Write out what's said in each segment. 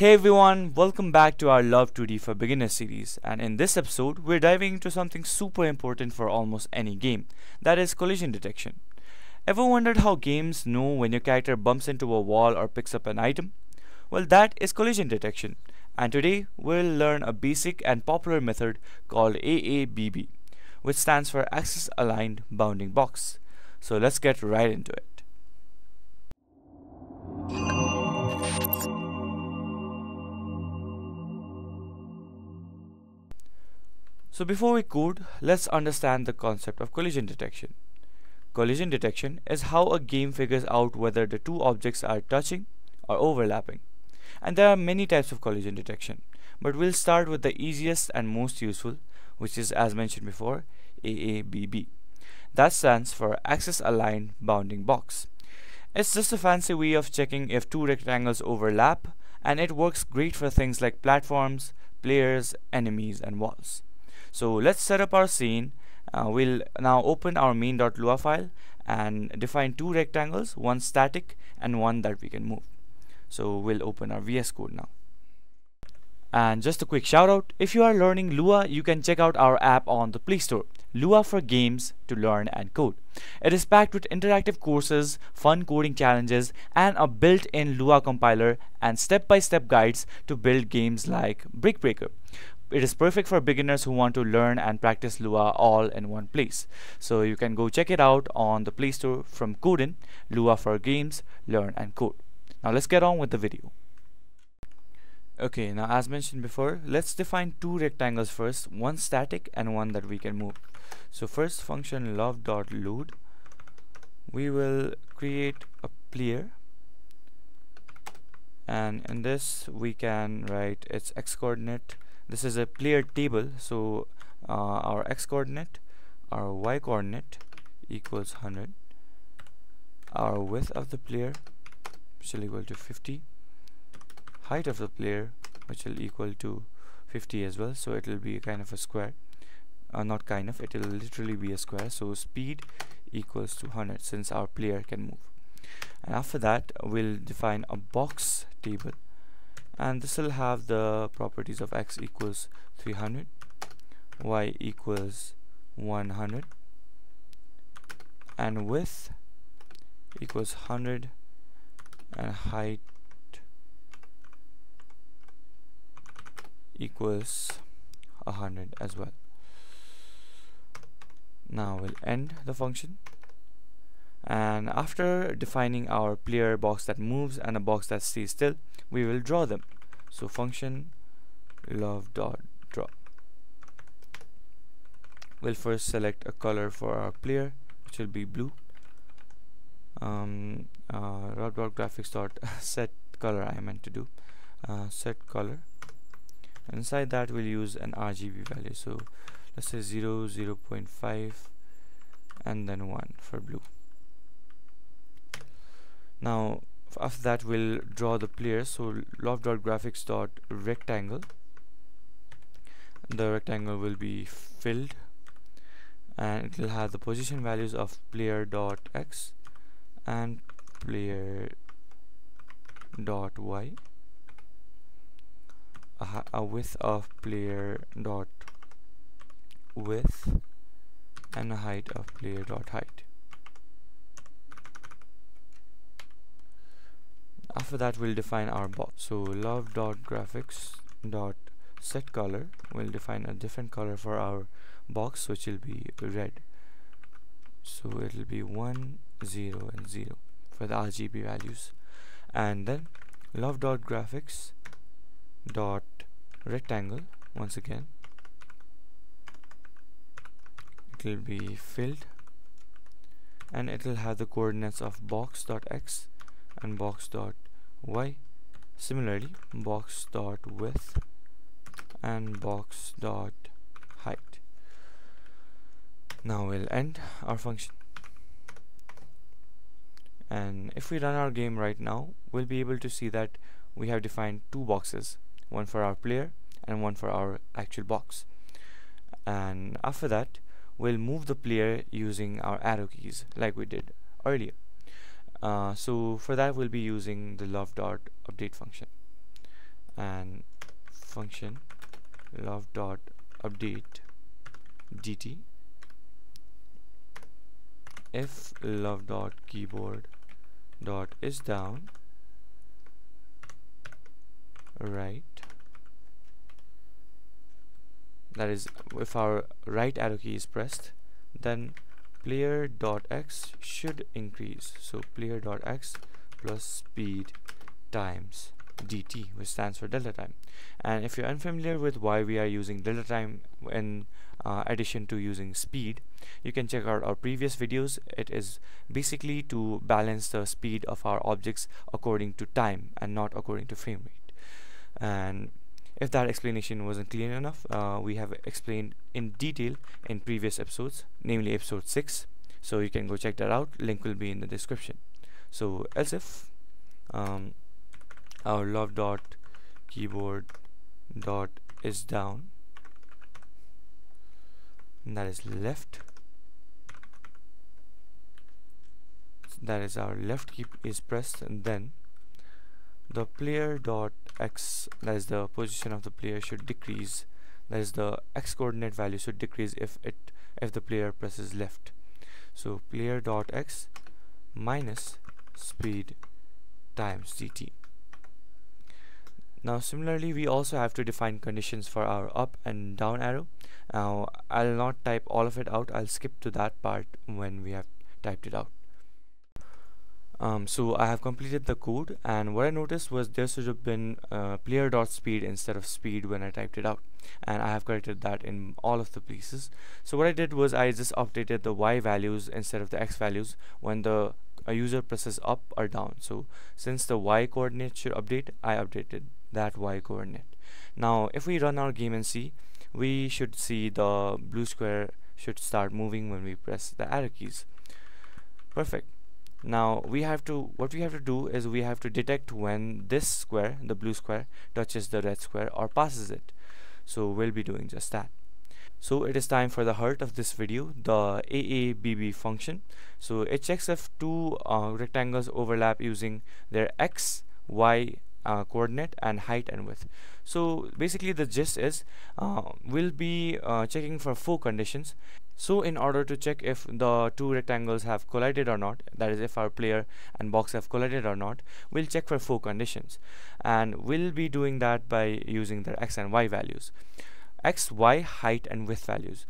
Hey everyone, welcome back to our Love2D for Beginners series, and in this episode we're diving into something super important for almost any game, that is collision detection. Ever wondered how games know when your character bumps into a wall or picks up an item? Well, that is collision detection, and today we'll learn a basic and popular method called AABB, which stands for Axis-Aligned Bounding Box. So let's get right into it. So before we code, let's understand the concept of collision detection. Collision detection is how a game figures out whether the two objects are touching or overlapping. And there are many types of collision detection, but we'll start with the easiest and most useful, which is, as mentioned before, AABB. That stands for Axis Aligned Bounding Box. It's just a fancy way of checking if two rectangles overlap, and it works great for things like platforms, players, enemies, and walls. So let's set up our scene. We'll now open our main.lua file and define two rectangles, one static and one that we can move. So we'll open our VS Code now. And just a quick shout out, if you are learning Lua, you can check out our app on the Play Store, Lua for Games to Learn and Code. It is packed with interactive courses, fun coding challenges, and a built-in Lua compiler and step-by-step guides to build games like Brick Breaker. It is perfect for beginners who want to learn and practice Lua all in one place. So you can go check it out on the Play Store from Codynn, Lua for Games, Learn and Code. Now let's get on with the video. Okay, now as mentioned before, let's define two rectangles first, one static and one that we can move. So first function love.load, we will create a player. And in this we can write its x coordinate. This is a player table, so our x coordinate, our y coordinate equals 100, our width of the player shall equal to 50, height of the player which will equal to 50 as well, so it will be kind of a square, not kind of, it will literally be a square. So speed equals to 100 since our player can move, and after that we'll define a box table. And this will have the properties of x equals 300, y equals 100, and width equals 100, and height equals 100 as well. Now we'll end the function. And after defining our player box that moves and a box that stays still, we will draw them. So function love.draw. We'll first select a color for our player, which will be blue. Graphics.set color I meant to do. Set color. Inside that we'll use an RGB value. So let's say 0, 0.5, and then 1 for blue. Now after that we'll draw the player, so love.graphics.rectangle. The rectangle will be filled and it will have the position values of player.x and player.y, a width of player.width and a height of player.height. After that we'll define our box, so love.graphics.setColor, we'll define a different color for our box which will be red, so it will be 1, 0 and 0 for the RGB values. And then love.graphics.rectangle, once again it will be filled and it will have the coordinates of box.x and box.y, similarly box.width and box.height. Now we'll end our function, and if we run our game right now, we'll be able to see that we have defined two boxes, one for our player and one for our actual box. And after that we'll move the player using our arrow keys like we did earlier. So for that we'll be using the love.update function, and function love.update dt if love.keyboard.isDown right, that is if our right arrow key is pressed, then player.x should increase. So player.x plus speed times dt, which stands for delta time. And if you're unfamiliar with why we are using delta time in addition to using speed, you can check out our previous videos. It is basically to balance the speed of our objects according to time and not according to frame rate. And if that explanation wasn't clear enough, we have explained in detail in previous episodes, namely episode 6, so you can go check that out. Link will be in the description. So else if our love.keyboard.isDown, that is left, that is our left key is pressed, and then the player.x, that is the position of the player, should decrease, that is the x coordinate value should decrease if the player presses left. So player.x minus speed times dt. Now similarly, we also have to define conditions for our up and down arrow. Now I'll not type all of it out, I'll skip to that part when we have typed it out. So I have completed the code, and what I noticed was there should have been player.speed instead of speed when I typed it out, and I have corrected that in all of the places. So what I did was I just updated the y values instead of the x values when the user presses up or down. So since the y coordinate should update, I updated that y coordinate. Now if we run our game and see, we should see the blue square should start moving when we press the arrow keys. Perfect. Now we have to, what we have to do is we have to detect when this square, the blue square, touches the red square or passes it. So we'll be doing just that. So it is time for the heart of this video, the AABB function. So it checks if two rectangles overlap using their x, y coordinate and height and width. So basically the gist is we'll be checking for 4 conditions. So in order to check if the two rectangles have collided or not, that is if our player and box have collided or not, we'll check for 4 conditions, and we'll be doing that by using their x and y values, x, y, height and width values.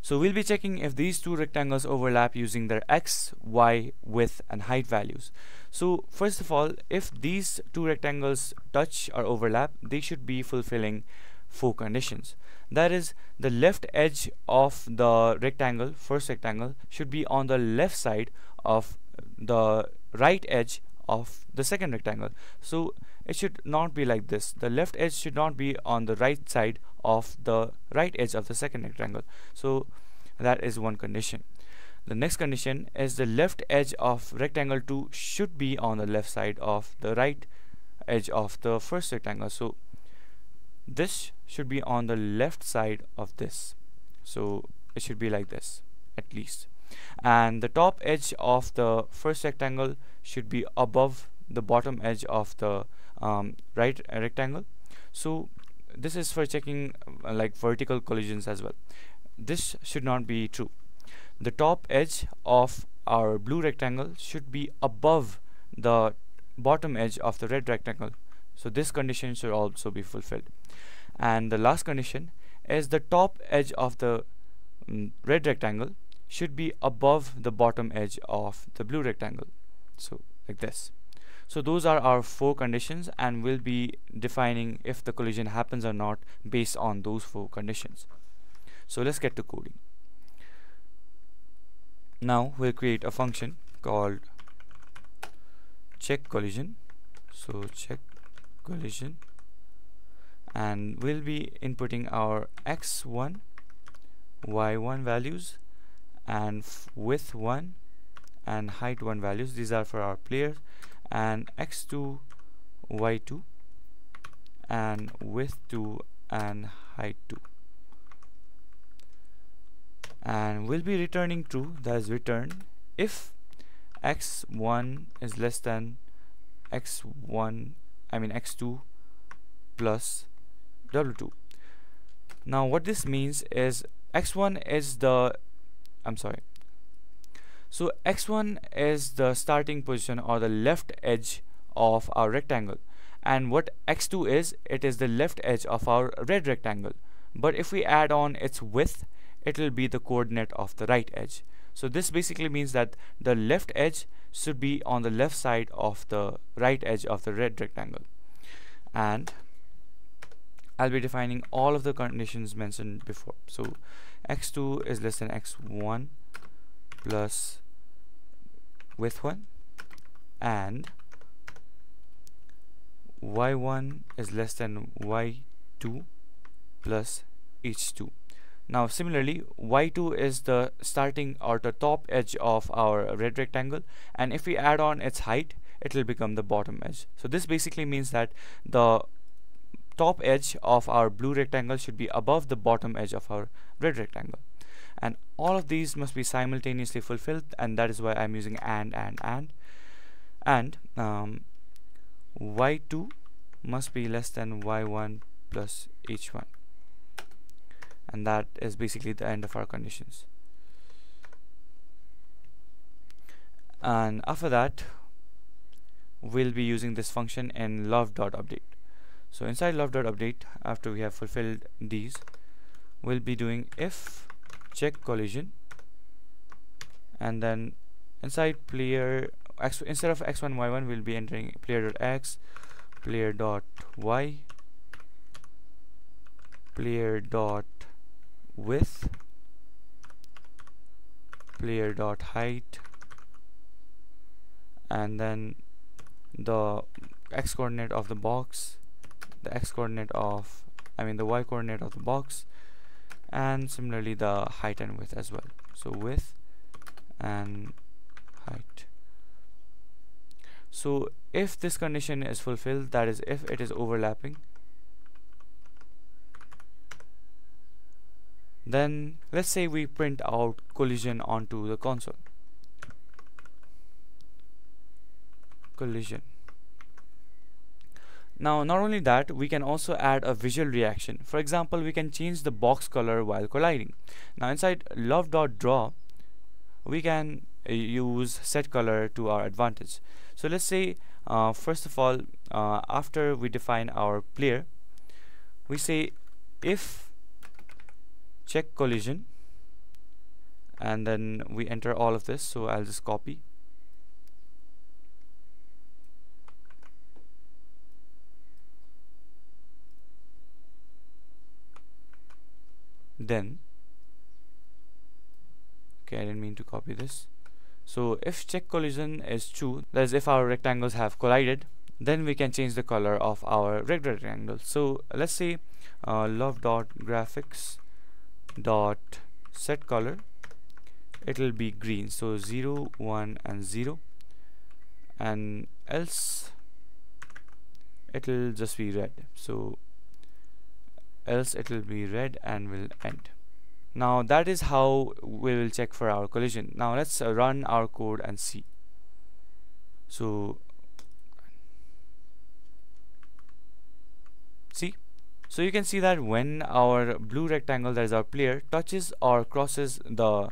So we'll be checking if these two rectangles overlap using their x, y, width and height values. So first of all, if these two rectangles touch or overlap, they should be fulfilling 4 conditions. That is, the left edge of the rectangle, first rectangle, should be on the left side of the right edge of the second rectangle. So it should not be like this. The left edge should not be on the right side of the right edge of the second rectangle. So that is one condition. The next condition is the left edge of rectangle 2 should be on the left side of the right edge of the first rectangle. So this should be on the left side of this, so it should be like this at least. And the top edge of the first rectangle should be above the bottom edge of the right rectangle. So this is for checking like vertical collisions as well. This should not be true. The top edge of our blue rectangle should be above the bottom edge of the red rectangle, so this condition should also be fulfilled. And the last condition is the top edge of the red rectangle should be above the bottom edge of the blue rectangle, so like this. So those are our 4 conditions, and we'll be defining if the collision happens or not based on those 4 conditions. So let's get to coding. Now we'll create a function called checkCollision. So checkCollision, and we'll be inputting our x1, y1 values and width1 and height1 values. These are for our players, and x2, y2 and width2 and height2, and we'll be returning true, that is return if x1 is less than x1, I mean x2 plus w2. Now what this means is x1 is the so x1 is the starting position or the left edge of our rectangle, and what x2 is, it is the left edge of our red rectangle, but if we add on its width, it will be the coordinate of the right edge. So this basically means that the left edge should be on the left side of the right edge of the red rectangle, and I'll be defining all of the conditions mentioned before. So x2 is less than x1 plus width1, and y1 is less than y2 plus h2. Now similarly, y2 is the starting or the top edge of our red rectangle, and if we add on its height, it will become the bottom edge. So this basically means that the top edge of our blue rectangle should be above the bottom edge of our red rectangle, and all of these must be simultaneously fulfilled, and that is why I'm using and y2 must be less than y1 plus h1, and that is basically the end of our conditions. And after that, we'll be using this function in love.update. So inside love.update, after we have fulfilled these, we'll be doing if checkCollision, and then inside player x, instead of x1 y1, we'll be entering player.x, player.y, player.width, player.height, and then the x coordinate of the box, the x coordinate of, the y coordinate of the box, and similarly the height and width as well. So width and height. So if this condition is fulfilled, that is if it is overlapping, then let's say we print out collision onto the console. Collision. Now not only that, we can also add a visual reaction. For example, we can change the box color while colliding. Now inside love.draw, we can use set color to our advantage. So let's say first of all, after we define our player, we say if check collision, and then we enter all of this. So I'll just copy. Then okay, I didn't mean to copy this. So if check collision is true, that is if our rectangles have collided, then we can change the color of our red rectangle. So let's say love.graphics.setColor, it will be green, so 0 1 and 0, and else it will just be red, so else it will be red and will end. Now that is how we will check for our collision. Now let's run our code and see. So so you can see that when our blue rectangle, that is our player, touches or crosses the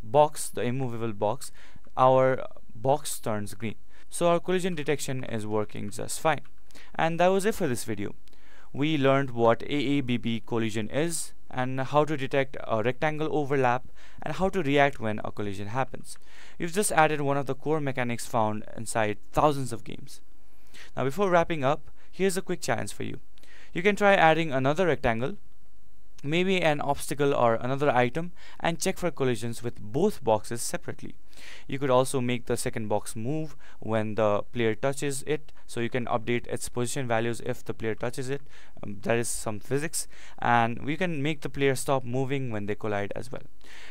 box, the immovable box, our box turns green. So our collision detection is working just fine. And that was it for this video. We learned what AABB collision is, and how to detect a rectangle overlap, and how to react when a collision happens. You've just added one of the core mechanics found inside thousands of games. Now before wrapping up, here's a quick challenge for you. You can try adding another rectangle, maybe an obstacle or another item, and check for collisions with both boxes separately. You could also make the second box move when the player touches it, so you can update its position values if the player touches it. That is some physics, and we can make the player stop moving when they collide as well.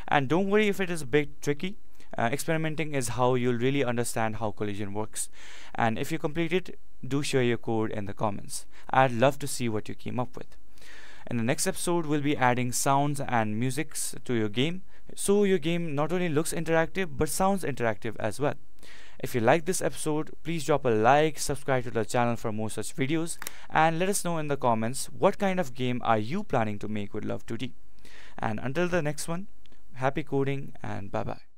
And don't worry if it is a bit tricky. Experimenting is how you'll really understand how collision works. And if you complete it, do share your code in the comments. I'd love to see what you came up with. In the next episode, we'll be adding sounds and musics to your game, so your game not only looks interactive but sounds interactive as well. If you like this episode, please drop a like, subscribe to the channel for more such videos, and let us know in the comments what kind of game are you planning to make with Love2D. And until the next one, happy coding and bye bye.